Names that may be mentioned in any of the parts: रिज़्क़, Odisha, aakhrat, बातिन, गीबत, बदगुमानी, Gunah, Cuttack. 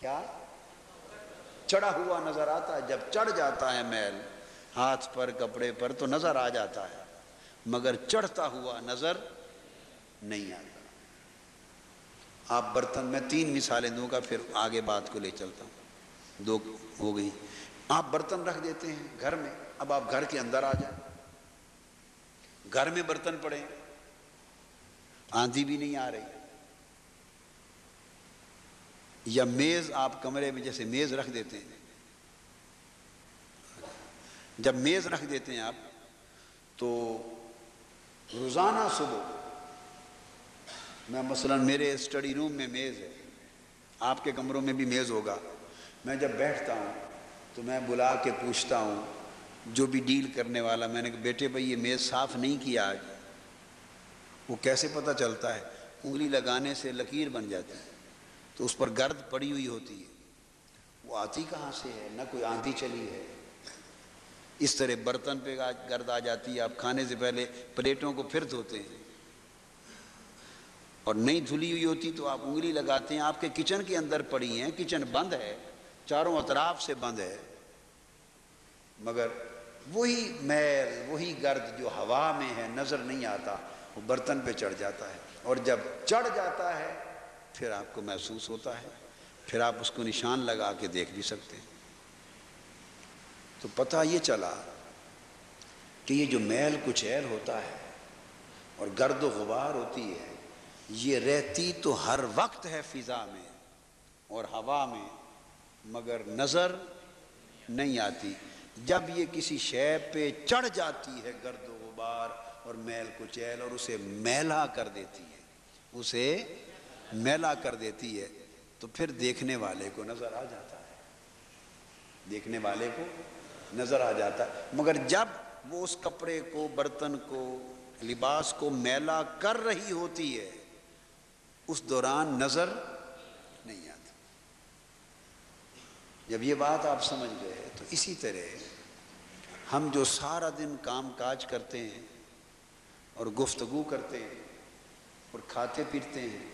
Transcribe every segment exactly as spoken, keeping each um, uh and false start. क्या चढ़ा हुआ नजर आता है। जब चढ़ जाता है मैल हाथ पर कपड़े पर तो नजर आ जाता है, मगर चढ़ता हुआ नजर नहीं आता। आप बर्तन में तीन मिसालें दूंगा फिर आगे बात को ले चलता हूँ। दो हो गई। आप बर्तन रख देते हैं घर में, अब आप घर के अंदर आ जाए, घर में बर्तन पड़े, आंधी भी नहीं आ रही, या मेज आप कमरे में जैसे मेज रख देते हैं, जब मेज रख देते हैं आप तो रोजाना सुबह, मैं मसलन मेरे स्टडी रूम में मेज़ है, आपके कमरों में भी मेज़ होगा, मैं जब बैठता हूँ तो मैं बुला के पूछता हूँ जो भी डील करने वाला, मैंने कहा बेटे भाई ये मेज़ साफ़ नहीं किया आज। वो कैसे पता चलता है? उंगली लगाने से लकीर बन जाती है तो उस पर गर्द पड़ी हुई होती है। वो आती कहाँ से है? ना कोई आंधी चली है। इस तरह बर्तन पे गर्द आ जाती है, आप खाने से पहले प्लेटों को फिर धोते हैं और नहीं धुली हुई होती तो आप उंगली लगाते हैं। आपके किचन के अंदर पड़ी हैं, किचन बंद है, चारों अतराफ से बंद है, मगर वही मैल वही गर्द जो हवा में है नज़र नहीं आता, वो बर्तन पे चढ़ जाता है। और जब चढ़ जाता है फिर आपको महसूस होता है, फिर आप उसको निशान लगा के देख भी सकते हैं। तो पता ये चला कि ये जो मैल कुचैल होता है और गर्द व गुबार होती है ये रहती तो हर वक्त है फिजा में और हवा में, मगर नज़र नहीं आती। जब ये किसी शय पे चढ़ जाती है गर्द व गुबार और मैल कुचैल और उसे मैला कर देती है, उसे मैला कर देती है तो फिर देखने वाले को नज़र आ जाता है, देखने वाले को नज़र आ जाता है। मगर जब वो उस कपड़े को बर्तन को लिबास को मैला कर रही होती है उस दौरान नज़र नहीं आती। जब ये बात आप समझ गए तो इसी तरह हम जो सारा दिन काम काज करते हैं और गुफ्तगू करते हैं और खाते पीते हैं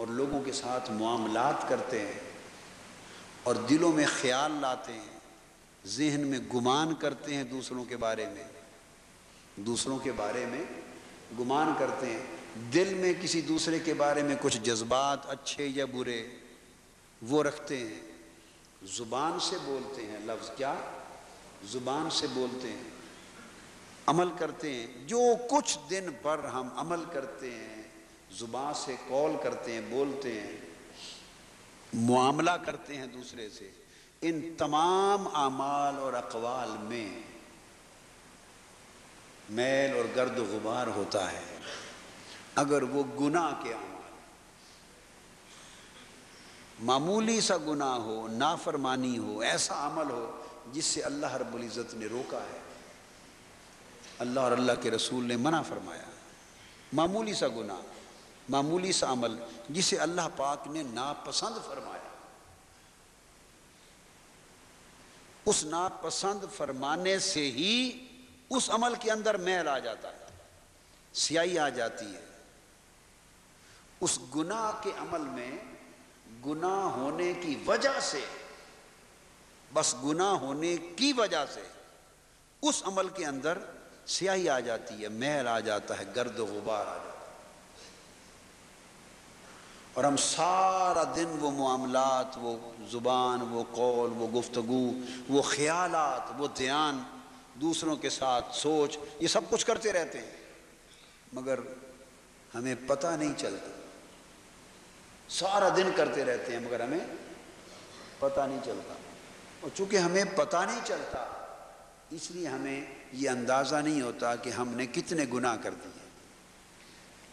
और लोगों के साथ मुआमलात करते हैं और दिलों में ख्याल लाते हैं, जहन में गुमान करते हैं दूसरों के बारे में, दूसरों के बारे में गुमान करते हैं, दिल में किसी दूसरे के बारे में कुछ जज्बात अच्छे या बुरे वो रखते हैं, ज़ुबान से बोलते हैं लफ्ज़, क्या ज़ुबान से बोलते हैं, अमल करते हैं, जो कुछ दिन भर हम अमल करते हैं ज़ुबान से कॉल करते हैं, बोलते हैं, मुआमला करते हैं दूसरे से, इन तमाम आमाल और अक़वाल में मैल और गर्द गुबार होता है। अगर वो गुनाह के अमल मामूली सा गुनाह हो, नाफरमानी हो, ऐसा अमल हो जिससे अल्लाह रब्बुल इज़्ज़त ने रोका है, अल्लाह और अल्लाह के रसूल ने मना फरमाया, मामूली सा गुनाह मामूली सा अमल जिसे अल्लाह पाक ने नापसंद फरमाया, उस नापसंद फरमाने से ही उस अमल के अंदर मैल आ जाता है, स्याही आ जाती है। उस गुनाह के अमल में गुनाह होने की वजह से, बस गुनाह होने की वजह से उस अमल के अंदर स्याही आ जाती है, मैल आ जाता है, गर्द गुबार आ जाता है। और हम सारा दिन वो मुआमलात वो जुबान वो कौल वो गुफ्तगू वो ख्यालात वो ध्यान दूसरों के साथ सोच ये सब कुछ करते रहते हैं मगर हमें पता नहीं चलता। सारा दिन करते रहते हैं मगर हमें पता नहीं चलता। और चूंकि हमें पता नहीं चलता इसलिए हमें ये अंदाज़ा नहीं होता कि हमने कितने गुनाह कर दिए,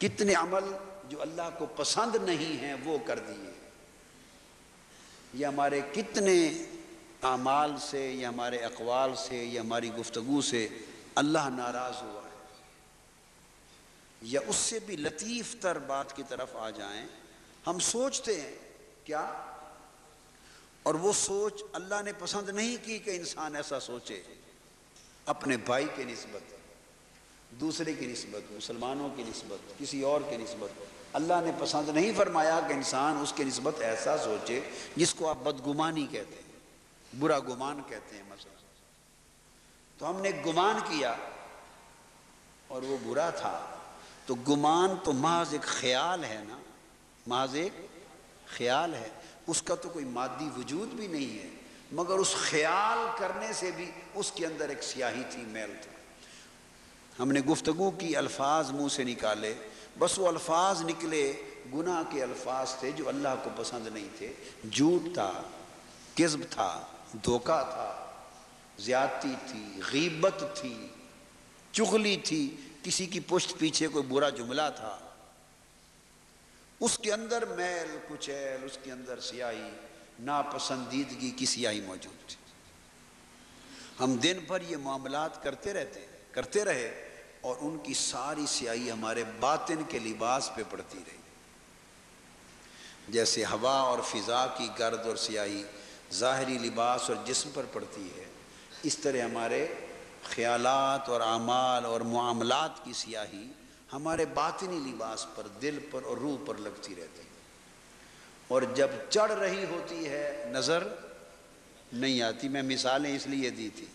कितने अमल जो अल्लाह को पसंद नहीं हैं वो कर दिए, या हमारे कितने आमाल से या हमारे अक़वाल से या हमारी गुफ्तगू से अल्लाह नाराज़ हुआ है। या उससे भी लतीफ़ तर बात की तरफ आ जाएं, हम सोचते हैं क्या, और वो सोच अल्लाह ने पसंद नहीं की कि इंसान ऐसा सोचे अपने भाई के निस्बत, दूसरे की निस्बत, मुसलमानों की निस्बत, किसी और की निस्बत। अल्लाह ने पसंद नहीं फरमाया कि इंसान उसके निस्बत ऐसा सोचे जिसको आप बदगुमानी कहते हैं, बुरा गुमान कहते हैं मसलन। तो हमने गुमान किया और वो बुरा था। तो गुमान तो महज एक ख्याल है ना, महज एक ख्याल है, उसका तो कोई मादी वजूद भी नहीं है। मगर उस ख्याल करने से भी उसके अंदर एक स्याही थी, मैल था। हमने गुफ्तगू की, अल्फाज मुंह से निकाले, बस वो अल्फाज निकले गुनाह के अल्फाज थे जो अल्लाह को पसंद नहीं थे। झूठ था, किस्ब था, धोखा था, ज्यादती थी, गीबत थी, चुगली थी, किसी की पुष्ट पीछे कोई बुरा जुमला था। उसके अंदर मैल, कुचैल, उसके अंदर स्याही, नापसंदीदगी की स्याही मौजूद थी। हम दिन भर ये मामलात करते रहते करते रहे और उनकी सारी स्याही हमारे बातिन के लिबास पे पड़ती रही। जैसे हवा और फिजा की गर्द और स्याही ज़ाहरी लिबास और जिस्म पर पड़ती है, इस तरह हमारे ख्यालात और आमाल और मामलात की स्याही हमारे बातिनी लिबास पर, दिल पर और रूह पर लगती रहती है। और जब चढ़ रही होती है नज़र नहीं आती। मैं मिसालें इसलिए दी थी,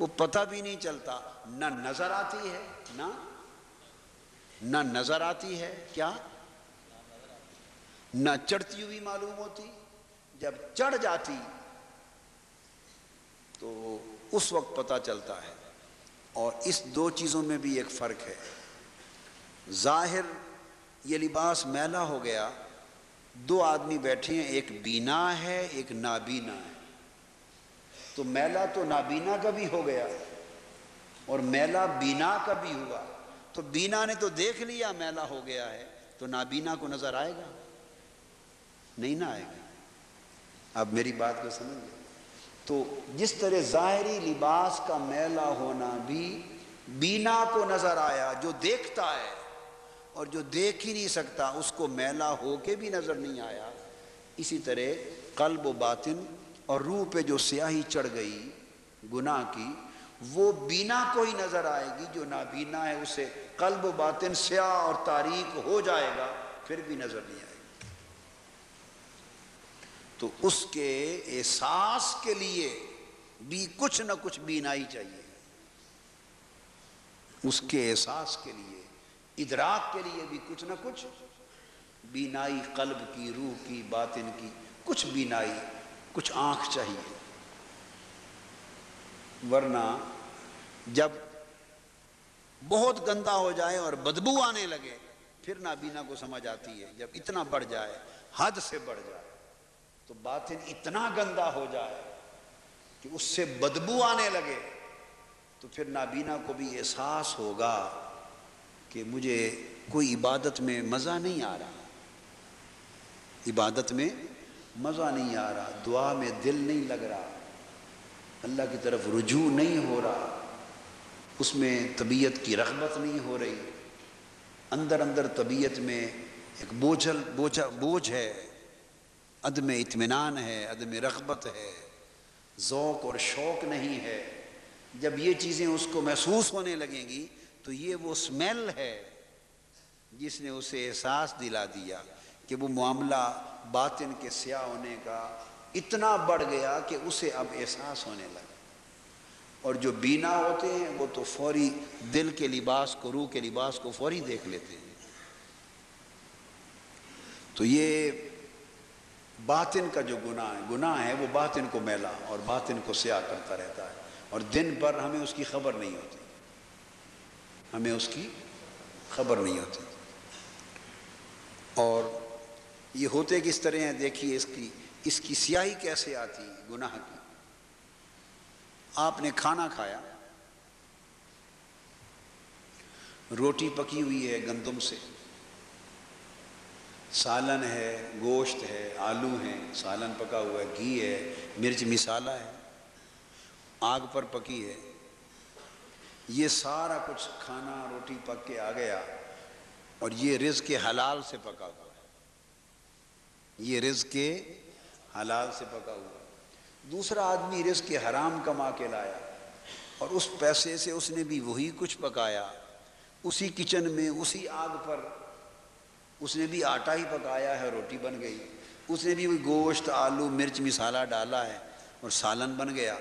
वो पता भी नहीं चलता, ना नजर आती है, ना ना नजर आती है, क्या ना चढ़ती हुई मालूम होती। जब चढ़ जाती तो उस वक्त पता चलता है। और इस दो चीज़ों में भी एक फ़र्क है। जाहिर ये लिबास मैला हो गया, दो आदमी बैठे हैं, एक बीना है एक नाबीना है, तो मैला तो नाबीना का भी हो गया और मैला बीना का भी हुआ। तो बीना ने तो देख लिया मैला हो गया है, तो नाबीना को नजर आएगा नहीं ना आएगा। अब मेरी बात को समझिए। तो जिस तरह ज़ाहरी लिबास का मैला होना भी बीना को नजर आया, जो देखता है, और जो देख ही नहीं सकता उसको मैला होके भी नजर नहीं आया। इसी तरह कल्ब व बातिन और रूह पे जो स्याही चढ़ गई गुनाह की, वो बीना को ही नजर आएगी। जो नाबीना है उसे कल्ब बातिन स्याह और तारीक हो जाएगा, फिर भी नजर नहीं आएगी। तो उसके एहसास के लिए भी कुछ ना कुछ बीनाई चाहिए, उसके एहसास के लिए, इदराक के लिए भी कुछ ना कुछ बीनाई, कल्ब की, रूह की, बातिन की कुछ बीनाई, कुछ आँख चाहिए। वरना जब बहुत गंदा हो जाए और बदबू आने लगे, फिर नाबीना को समझ आती है। जब इतना बढ़ जाए, हद से बढ़ जाए, तो बातिन इतना गंदा हो जाए कि उससे बदबू आने लगे, तो फिर नाबीना को भी एहसास होगा कि मुझे कोई इबादत में मज़ा नहीं आ रहा, इबादत में मज़ा नहीं आ रहा, दुआ में दिल नहीं लग रहा, अल्लाह की तरफ रुजू नहीं हो रहा, उसमें तबीयत की रग़बत नहीं हो रही, अंदर अंदर तबीयत में एक बोझल बोझा बोझ है, अदम इत्मीनान है, अदम रग़बत है, ज़ौक़ और शौक़ नहीं है। जब ये चीज़ें उसको महसूस होने लगेंगी तो ये वो स्मेल है जिसने उसे एहसास दिला दिया कि वो मामला बातिन के स्याह होने का इतना बढ़ गया कि उसे अब एहसास होने लगा। और जो बीना होते हैं वो तो फौरी दिल के लिबास को, रूह के लिबास को फौरी देख लेते हैं। तो ये बातिन का जो गुनाह है, गुनाह है वो बातिन को मैला और बातिन को स्याह करता रहता है, और दिन भर हमें उसकी खबर नहीं होती, हमें उसकी खबर नहीं होती। और ये होते किस तरह हैं, देखिए इसकी इसकी स्याही कैसे आती है गुनाह की। आपने खाना खाया, रोटी पकी हुई है गंदम से, सालन है, गोश्त है, आलू है, सालन पका हुआ है, घी है, मिर्च मसाला है, आग पर पकी है। ये सारा कुछ खाना, रोटी पक के आ गया और ये रिज़्क़ के हलाल से पका हुआ है, ये रिज़्क़ के हलाल से पका हुआ है। दूसरा आदमी रिज़्क़ के हराम कमा के लाया और उस पैसे से उसने भी वही कुछ पकाया, उसी किचन में, उसी आग पर उसने भी आटा ही पकाया है, रोटी बन गई, उसने भी गोश्त आलू मिर्च मसाला डाला है और सालन बन गया।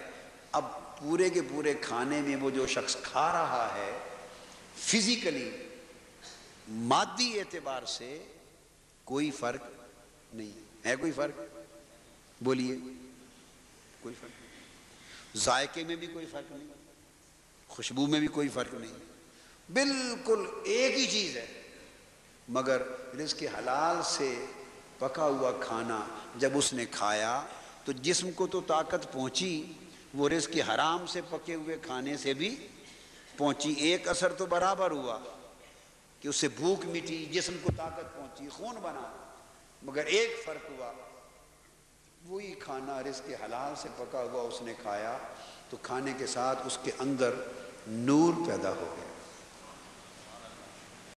अब पूरे के पूरे खाने में वो जो शख्स खा रहा है फिज़िकली मादी एतबार से कोई फ़र्क नहीं है। कोई फ़र्क? बोलिए, कोई फ़र्क नहीं। जायके में भी कोई फ़र्क नहीं, खुशबू में भी कोई फ़र्क नहीं, बिल्कुल एक ही चीज़ है। मगर रिज़्क़ हलाल से पका हुआ खाना जब उसने खाया तो जिस्म को तो ताकत पहुँची, वो रिज़्क़ हराम से पके हुए खाने से भी पहुँची। एक असर तो बराबर हुआ कि उससे भूख मिटी, जिस्म को ताकत पहुँची, खून बना। मगर एक फ़र्क हुआ, वही खाना रिज़्क़ हलाल से पका हुआ उसने खाया तो खाने के साथ उसके अंदर नूर पैदा हो गया।